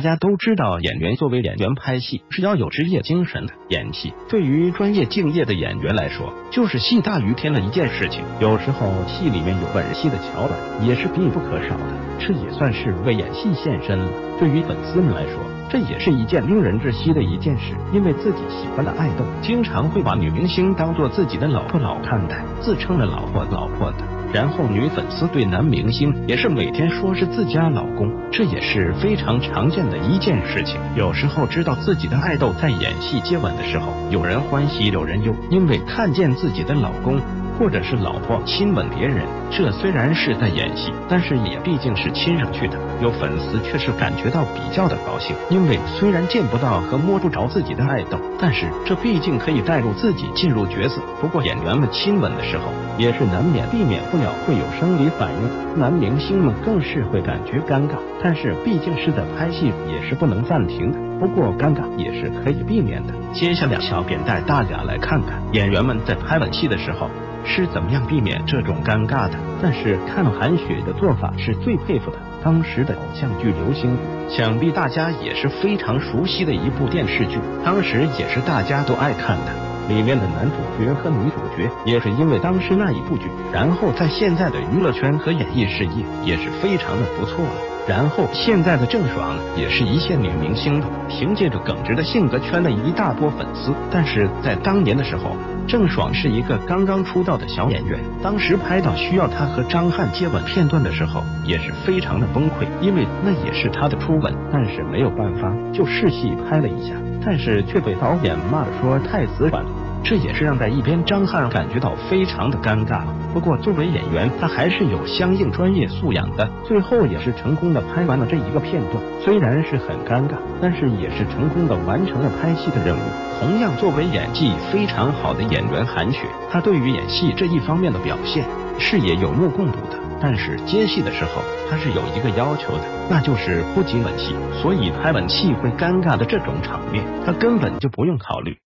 大家都知道，演员作为演员拍戏是要有职业精神的。演戏对于专业敬业的演员来说，就是戏大于天的一件事情。有时候戏里面有吻戏的桥段也是必不可少的，这也算是为演戏献身了。对于粉丝们来说，这也是一件令人窒息的一件事，因为自己喜欢的爱豆经常会把女明星当做自己的老婆老看待，自称了老婆的。 然后女粉丝对男明星也是每天说是自家老公，这也是非常常见的一件事情。有时候知道自己的爱豆在演戏接吻的时候，有人欢喜，有人忧，因为看见自己的老公或者是老婆亲吻别人。这虽然是在演戏，但是也毕竟是亲上去的。有粉丝却是感觉到比较的高兴，因为虽然见不到和摸不着自己的爱豆，但是这毕竟可以带入自己进入角色。不过演员们亲吻的时候， 也是难免避免不了会有生理反应，男明星们更是会感觉尴尬，但是毕竟是在拍戏，也是不能暂停的。不过尴尬也是可以避免的。接下来，小编带大家来看看演员们在拍吻戏的时候是怎么样避免这种尴尬的。但是看韩雪的做法是最佩服的。 当时的偶像剧《流星雨》，想必大家也是非常熟悉的一部电视剧，当时也是大家都爱看的。里面的男主角和女主角也是因为当时那一部剧，然后在现在的娱乐圈和演艺事业也是非常的不错了。 然后现在的郑爽也是一线女明星的，凭借着耿直的性格圈了一大波粉丝。但是在当年的时候，郑爽是一个刚刚出道的小演员，当时拍到需要她和张翰接吻片段的时候，也是非常的崩溃，因为那也是她的初吻。但是没有办法，就试戏拍了一下，但是却被导演骂说太死板了。 这也是让在一边张翰感觉到非常的尴尬。不过作为演员，他还是有相应专业素养的。最后也是成功的拍完了这一个片段，虽然是很尴尬，但是也是成功的完成了拍戏的任务。同样，作为演技非常好的演员韩雪，她对于演戏这一方面的表现是也有目共睹的。但是接戏的时候，她是有一个要求的，那就是不仅吻戏，所以拍吻戏会尴尬的这种场面，她根本就不用考虑。